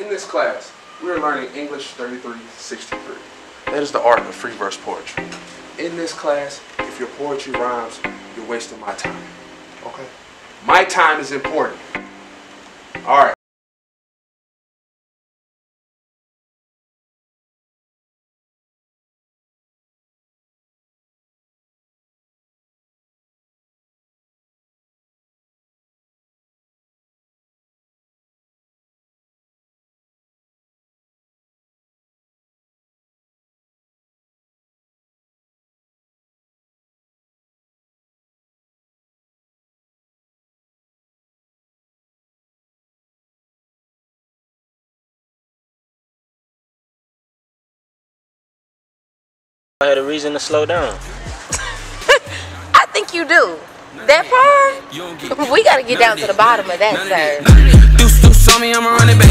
In this class, we are learning English 3363. That is the art of free verse poetry. In this class, if your poetry rhymes, you're wasting my time. Okay? My time is important. All right. I had a reason to slow down. I think you do. That part, we gotta get down to the bottom of that, sir.